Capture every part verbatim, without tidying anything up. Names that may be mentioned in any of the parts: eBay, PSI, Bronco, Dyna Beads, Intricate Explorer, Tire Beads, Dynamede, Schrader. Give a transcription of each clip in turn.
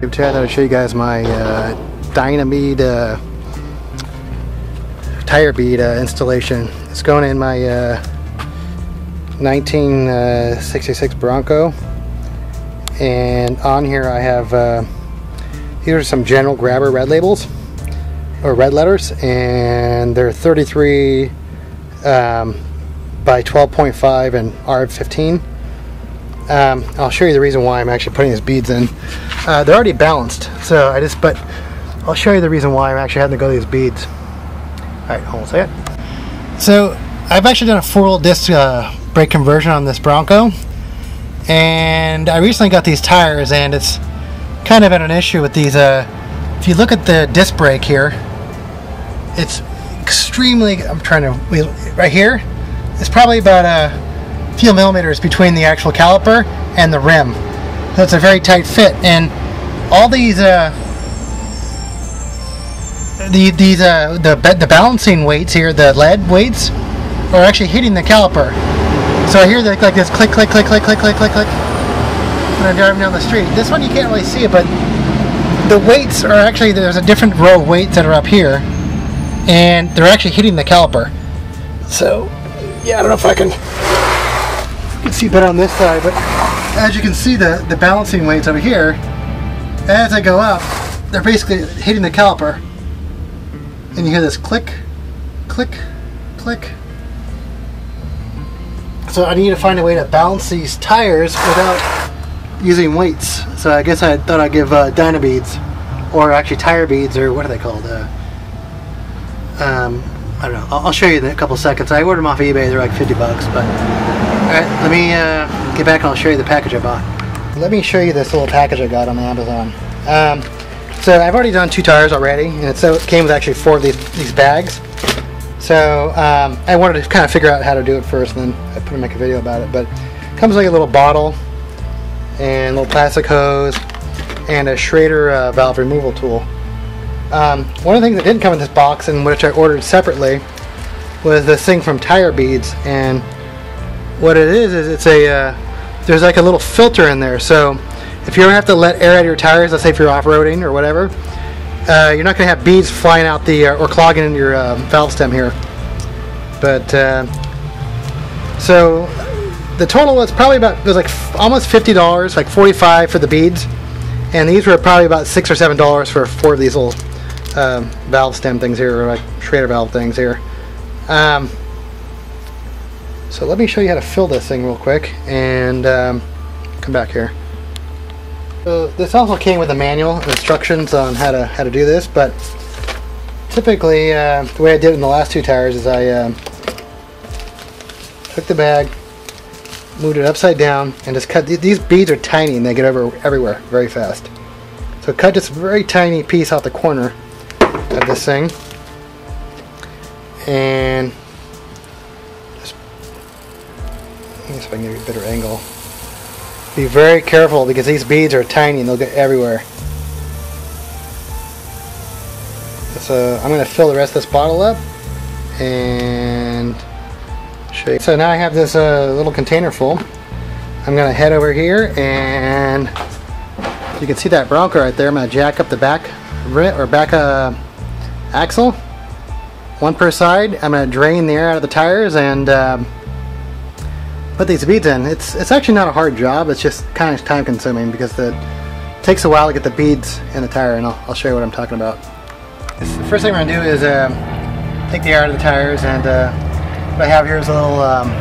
I'm Chad, I'm going to show you guys my uh, Dynamede uh, tire bead uh, installation. It's going in my uh, nineteen sixty-six Bronco, and on here I have uh, here are some general grabber red labels or red letters, and they're thirty-three um, by twelve point five and R fifteen. Um, I'll show you the reason why I'm actually putting these beads in. Uh, they're already balanced, so I just, but I'll show you the reason why I'm actually having to go to these beads. Alright, hold on a second. So, I've actually done a four-wheel disc uh, brake conversion on this Bronco, and I recently got these tires, and it's kind of been an issue with these. Uh, if you look at the disc brake here, it's extremely, I'm trying to, right here, it's probably about a few millimeters between the actual caliper and the rim, so it's a very tight fit. And all these uh, the these uh, the the balancing weights here, the lead weights, are actually hitting the caliper. So I hear the, like this click click click click click click click click when I'm driving down the street. This one you can't really see it, but the weights are actually, there's a different row of weights that are up here, and they're actually hitting the caliper. So yeah, I don't know if I can. You can see better on this side, but as you can see, the, the balancing weights over here, as I go up, they're basically hitting the caliper. And you hear this click, click, click. So I need to find a way to balance these tires without using weights. So I guess I thought I'd give uh, Dyna Beads, or actually Tire Beads, or what are they called? Uh, um, I don't know. I'll, I'll show you in a couple seconds. I ordered them off eBay. They're like fifty bucks, but... Alright, let me uh, get back and I'll show you the package I bought. Let me show you this little package I got on Amazon. Um, so I've already done two tires already, and so it came with actually four of these, these bags. So um, I wanted to kind of figure out how to do it first, and then I put in, make a video about it. But it comes with like a little bottle, and a little plastic hose, and a Schrader uh, valve removal tool. Um, one of the things that didn't come in this box, and which I ordered separately, was this thing from Tire Beads. And what it is is it's a uh, there's like a little filter in there, so if you ever have to let air out of your tires, let's say if you're off-roading or whatever, uh, you're not going to have beads flying out the uh, or clogging into your uh, valve stem here. But uh, so the total was probably about, it was like f almost fifty dollars, like forty-five for the beads, and these were probably about six or seven dollars for four of these little uh, valve stem things here, or like Schrader valve things here. Um, So let me show you how to fill this thing real quick, and um, come back here. So this also came with a manual and instructions on how to how to do this, but typically uh, the way I did it in the last two tires is I uh, took the bag, moved it upside down, and just cut. These beads are tiny and they get over everywhere very fast. So cut just a very tiny piece off the corner of this thing, and see if I can get a better angle. Be very careful because these beads are tiny and they'll get everywhere. So I'm going to fill the rest of this bottle up and show you. So now I have this uh, little container full. I'm going to head over here, and you can see that Bronco right there. I'm going to jack up the back or back uh, axle, one per side. I'm going to drain the air out of the tires and um, put these beads in. It's it's actually not a hard job. It's just kind of time consuming because the, it takes a while to get the beads in the tire, and I'll, I'll show you what I'm talking about. This, the first thing we're gonna do is um, take the air out of the tires, and uh, what I have here is a little um,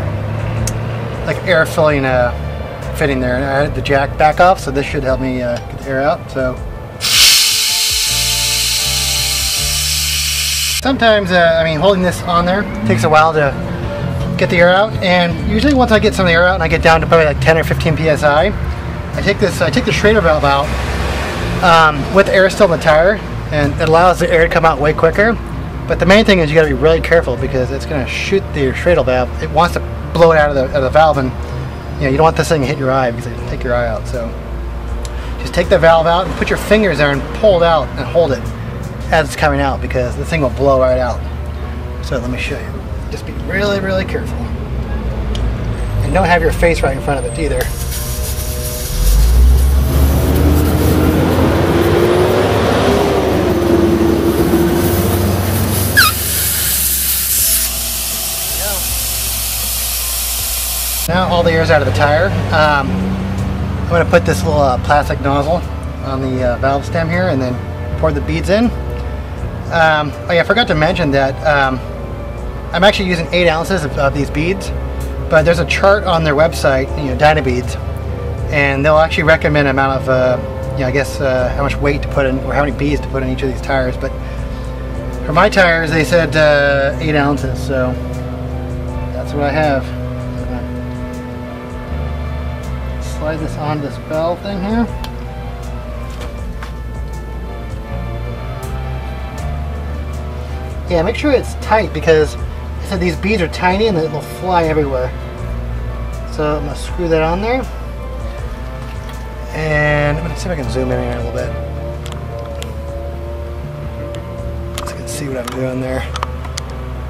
like air filling uh, fitting there. And I had the jack back off, so this should help me uh, get the air out. So sometimes uh, I mean holding this on there takes a while to get the air out, and usually once I get some of the air out and I get down to probably like ten or fifteen P S I, I take this, I take the Schrader valve out um, with the air still in the tire, and it allows the air to come out way quicker. But the main thing is you gotta be really careful because it's gonna shoot the Schrader valve. It wants to blow it out of the, out of the valve, and you know you don't want this thing to hit your eye because it'll take your eye out. So just take the valve out and put your fingers there and pull it out and hold it as it's coming out because the thing will blow right out. So let me show you. Just be really, really careful. And don't have your face right in front of it either. Now all the air is out of the tire. Um, I'm going to put this little uh, plastic nozzle on the uh, valve stem here and then pour the beads in. Um, oh yeah, I forgot to mention that um, I'm actually using eight ounces of, of these beads, but there's a chart on their website, you know, Dyna Beads, and they'll actually recommend amount of, uh, you know, I guess uh, how much weight to put in, or how many beads to put in each of these tires. But for my tires, they said uh, eight ounces, so that's what I have. Slide this on this bell thing here. Yeah, make sure it's tight, because I said these beads are tiny and they'll fly everywhere. So I'm gonna screw that on there, and I'm gonna see if I can zoom in here a little bit. See what I'm doing there.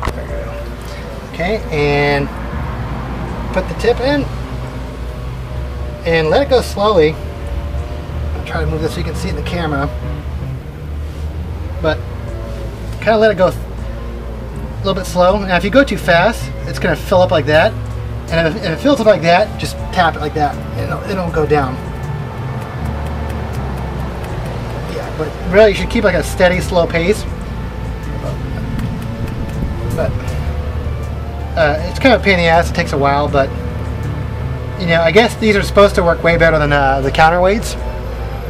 There we go. Okay, and put the tip in and let it go slowly. I'll try to move this so you can see it in the camera, but kind of let it go a little bit slow. Now if you go too fast, it's going to fill up like that, and if it fills up like that, just tap it like that and it'll, it'll go down. Yeah, but really you should keep like a steady, slow pace. But uh, it's kind of a pain in the ass. It takes a while, but you know, I guess these are supposed to work way better than uh, the counterweights,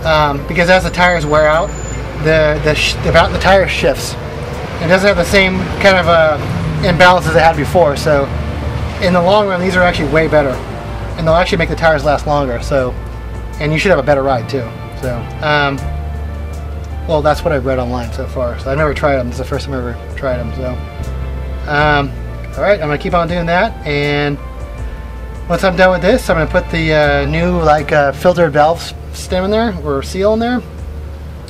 um, because as the tires wear out, the the sh the, the tire shifts. It doesn't have the same kind of uh, imbalance as it had before. So in the long run, these are actually way better, and they'll actually make the tires last longer. So, and you should have a better ride too. So, um, well, that's what I've read online so far. So I've never tried them. This is the first time I've ever tried them. So. Um, alright, I'm going to keep on doing that, and once I'm done with this, I'm going to put the uh, new like uh, filtered valve stem in there, or seal in there,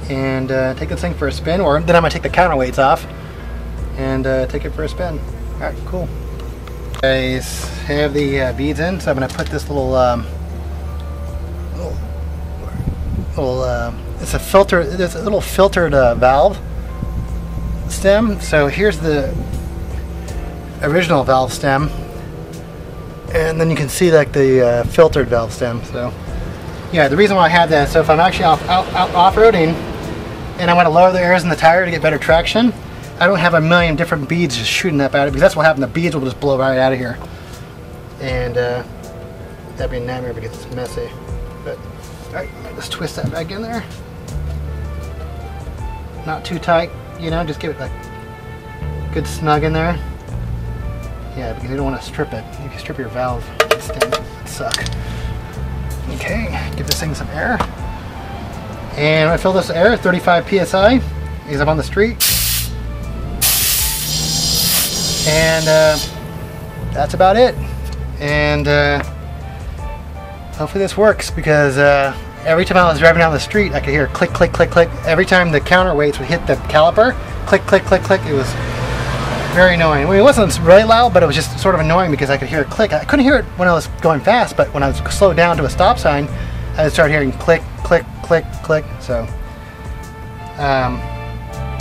and uh, take this thing for a spin, or then I'm going to take the counterweights off and uh, take it for a spin. Alright, cool. I have the uh, beads in, so I'm going to put this little, um, little, little uh, it's a filter, it's a little filtered uh, valve stem. So here's the original valve stem, and then you can see like the uh, filtered valve stem. So yeah, the reason why I have that, so if I'm actually off, out, out, off-roading and I want to lower the airs in the tire to get better traction, I don't have a million different beads just shooting up at it, because that's what happened. The beads will just blow right out of here, and uh, that'd be a nightmare because it's messy. But alright, let's twist that back in there, not too tight, you know, just give it like good snug in there. Yeah, because you don't want to strip it. You can strip your valve stem. It'd suck. Okay, give this thing some air. And I fill this air at thirty-five P S I, because I'm on the street. And uh, that's about it. And uh, hopefully this works, because uh, every time I was driving down the street, I could hear click, click, click, click. Every time the counterweights would hit the caliper, click, click, click, click. It was very annoying. I mean, it wasn't really loud, but it was just sort of annoying because I could hear it click. I couldn't hear it when I was going fast, but when I was slowed down to a stop sign, I would start hearing click, click, click, click. So, um,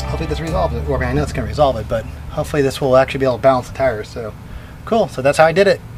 hopefully this resolves it. Well, I mean, I know it's going to resolve it, but hopefully this will actually be able to balance the tires. So, cool. So that's how I did it.